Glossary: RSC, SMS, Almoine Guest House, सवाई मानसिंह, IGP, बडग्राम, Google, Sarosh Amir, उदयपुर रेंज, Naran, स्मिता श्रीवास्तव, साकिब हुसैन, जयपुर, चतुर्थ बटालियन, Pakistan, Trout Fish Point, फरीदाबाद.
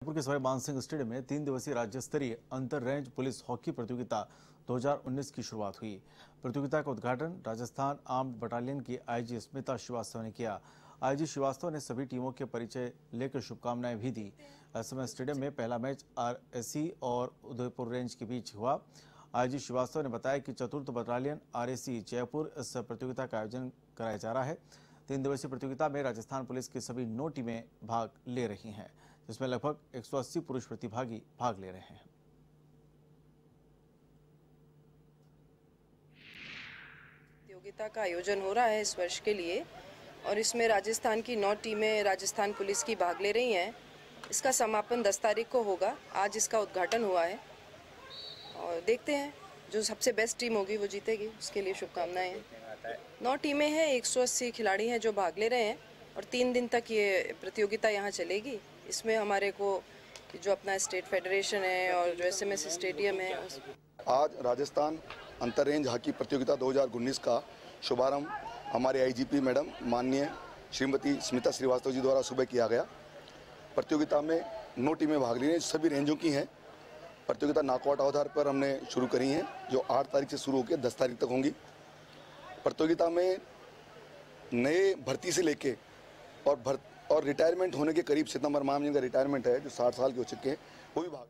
उदयपुर के सवाई मानसिंह स्टेडियम में 3 दिवसीय राज्य स्तरीय अंतर रेंज पुलिस हॉकी प्रतियोगिता 2019 की शुरुआत हुई। प्रतियोगिता का उद्घाटन राजस्थान आर्म्ड बटालियन की आईजी स्मिता श्रीवास्तव ने किया। आईजी श्रीवास्तव ने सभी टीमों के परिचय लेकर शुभकामनाएं भी दी। ऐसे स्टेडियम में पहला मैच RSC और उदयपुर रेंज के बीच हुआ। आईजी श्रीवास्तव ने बताया कि चतुर्थ बटालियन RSC जयपुर इस प्रतियोगिता का आयोजन कराया जा रहा है। 3 दिवसीय प्रतियोगिता में राजस्थान पुलिस की सभी 9 टीमें भाग ले रही हैं, जिसमें लगभग 180 पुरुष प्रतिभागी भाग ले रहे हैं। प्रतियोगिता का आयोजन हो रहा है इस वर्ष के लिए और इसमें राजस्थान की 9 टीमें राजस्थान पुलिस की भाग ले रही हैं। इसका समापन 10 तारीख को होगा। आज इसका उद्घाटन हुआ है और देखते हैं जो सबसे बेस्ट टीम होगी वो जीतेगी। उसके लिए शुभकामनाएं हैं। 9 टीमें हैं, 180 खिलाड़ी हैं जो भाग ले रहे हैं और 3 दिन तक ये प्रतियोगिता यहाँ चलेगी। इसमें हमारे को जो अपना स्टेट फेडरेशन है और जो SMS स्टेडियम है। आज राजस्थान अंतर रेंज हॉकी प्रतियोगिता 2019 का शुभारंभ हमारे IGP मैडम माननीय श्रीमती स्मिता श्रीवास्तव जी द्वारा सुबह किया गया। प्रतियोगिता में 9 टीमें भाग ले रही हैं, सभी रेंजों की हैं। प्रतियोगिता नाकआउट आधार पर हमने शुरू करी है, जो 8 तारीख से शुरू होकर 10 तारीख तक होंगी। प्रतियोगिता में नए भर्ती से लेके और रिटायरमेंट होने के करीब सितंबर माह में जिनका रिटायरमेंट है, जो 60 साल के हो चुके हैं, वो भी भाग